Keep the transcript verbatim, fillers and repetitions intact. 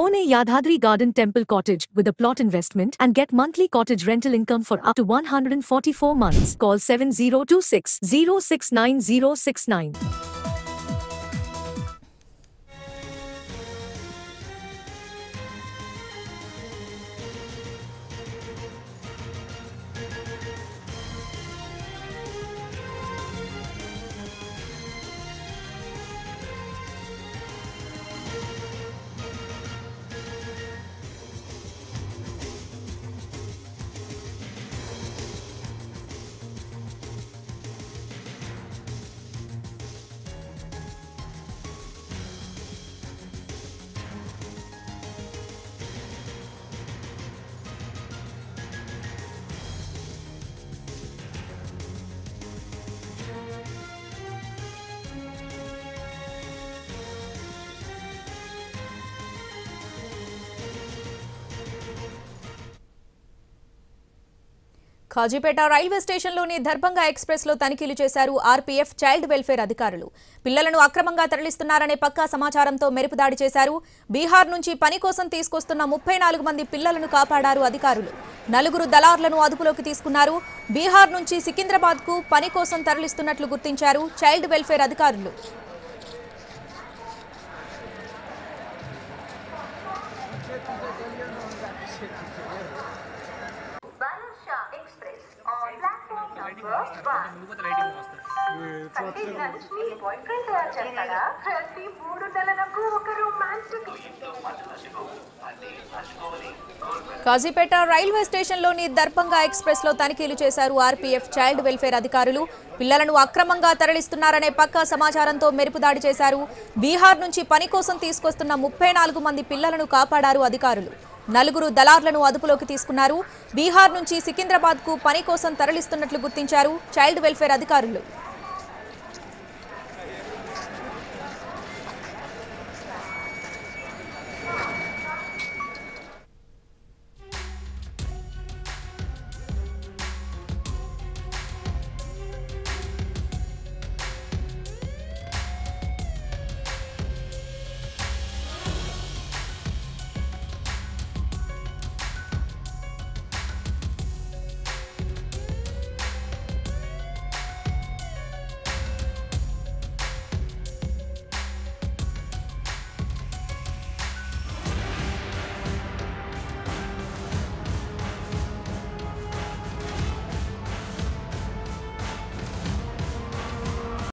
Own a Yadhadri Garden Temple Cottage with a plot investment and get monthly cottage rental income for up to one hundred forty-four months. Call seven zero two six, zero six nine zero six nine. Kazipet railway స్టేషన్లోని దర్భంగా ఎక్స్ప్రెస్లో తనిఖీలు చేశారు RPF child welfare అధికారులు. పిల్లలను అక్రమంగా తరలిస్తున్నారనే పక్కా సమాచారంతో మెరుపు దాడి చేశారు. బీహార్ నుంచి పని కోసం తీసుకొస్తున్న ముప్పై నాలుగు మంది పిల్లలను కాపాడారు అధికారులు. నలుగురు దళారులను అదుపులోకి తీసుకున్నారు. బీహార్ నుంచి సికింద్రాబాద్కు పని కోసం తరలిస్తున్నట్లు గుర్తించారు చైల్డ్ వెల్ఫేర్ అధికారులు. కాజీపేట రైల్వే స్టేషన్లోని దర్భంగా ఎక్స్ప్రెస్లో తనిఖీలు చేశారు ఆర్పీఎఫ్ చైల్డ్ వెల్ఫేర్ అధికారులు. పిల్లలను అక్రమంగా తరలిస్తున్నారనే పక్కా సమాచారంతో మెరుపు దాడి చేశారు. బీహార్ నుంచి పని కోసం తీసుకొస్తున్న ముప్పై నాలుగు మంది పిల్లలను కాపాడారు అధికారులు. నలుగురు దళారులను అదుపులోకి తీసుకున్నారు. బీహార్ నుంచి సికింద్రాబాద్కు పని కోసం తరలిస్తున్నట్లు గుర్తించారు చైల్డ్ వెల్ఫేర్ అధికారులు.